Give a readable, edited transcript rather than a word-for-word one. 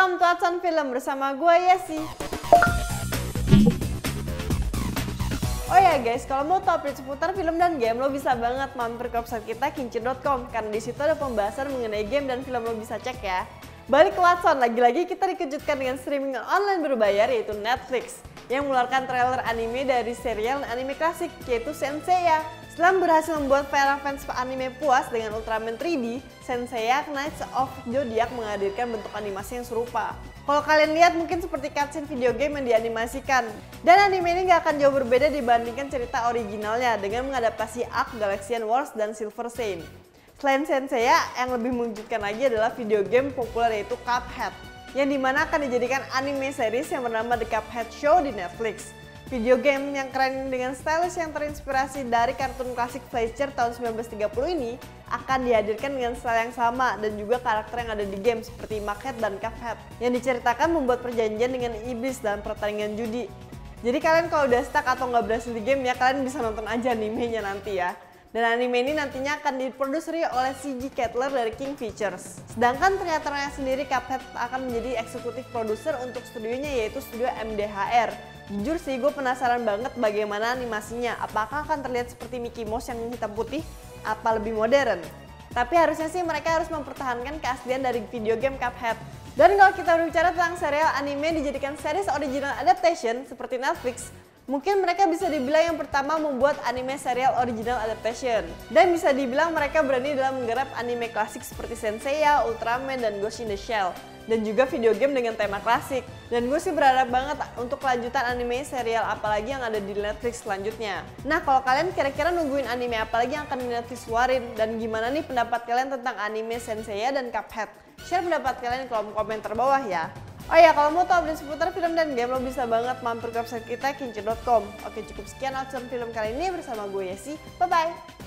Welcome to Adson Film bersama gue Yesi. Oh ya guys, kalau mau tahu update seputar film dan game, lo bisa banget mampir ke website kita kincir.com karena di situ ada pembahasan mengenai game dan film, lo bisa cek ya. Balik ke Watson, lagi-lagi kita dikejutkan dengan streaming online berbayar yaitu Netflix yang mengeluarkan trailer anime dari serial anime klasik yaitu Saint Seiya. Setelah berhasil membuat para fans anime puas dengan Ultraman 3D, Saint Seiya Knights of Zodiac menghadirkan bentuk animasi yang serupa. Kalau kalian lihat mungkin seperti cutscene video game yang dianimasikan. Dan anime ini gak akan jauh berbeda dibandingkan cerita originalnya dengan mengadaptasi Ark Galaxian Wars dan Silver Saint. Selain Saint Seiya, yang lebih mengejutkan lagi adalah video game populer yaitu Cuphead, yang dimana akan dijadikan anime series yang bernama The Cuphead Show di Netflix. Video game yang keren dengan stylish yang terinspirasi dari kartun klasik Fleischer tahun 1930 ini akan dihadirkan dengan style yang sama dan juga karakter yang ada di game seperti Mugman dan Cuphead yang diceritakan membuat perjanjian dengan iblis dalam pertandingan judi. Jadi kalian kalau udah stuck atau nggak berhasil di game ya, kalian bisa nonton aja animenya nanti ya. Dan anime ini nantinya akan diproduksi oleh CG Kettler dari King Features. Sedangkan kreatornya sendiri, Cuphead akan menjadi eksekutif produser untuk studionya yaitu studio MDHR. Jujur sih gue penasaran banget bagaimana animasinya, apakah akan terlihat seperti Mickey Mouse yang hitam putih, apa lebih modern? Tapi harusnya sih mereka harus mempertahankan keaslian dari video game Cuphead. Dan kalau kita berbicara tentang serial anime dijadikan series original adaptation seperti Netflix, mungkin mereka bisa dibilang yang pertama membuat anime serial original adaptation. Dan bisa dibilang mereka berani dalam menggarap anime klasik seperti Saint Seiya, Ultraman, dan Ghost in the Shell. Dan juga video game dengan tema klasik. Dan gue sih berharap banget untuk kelanjutan anime serial apalagi yang ada di Netflix selanjutnya. Nah kalau kalian kira-kira nungguin anime apalagi yang akan Netflix keluarin? Dan gimana nih pendapat kalian tentang anime Saint Seiya dan Cuphead? Share pendapat kalian di kolom komentar bawah ya. Oh ya, kalau mau tahu update seputar film dan game, lo bisa banget mampir ke website kita kincir.com. Oke, cukup sekian Adson Film kali ini bersama gue Yesi. Bye-bye!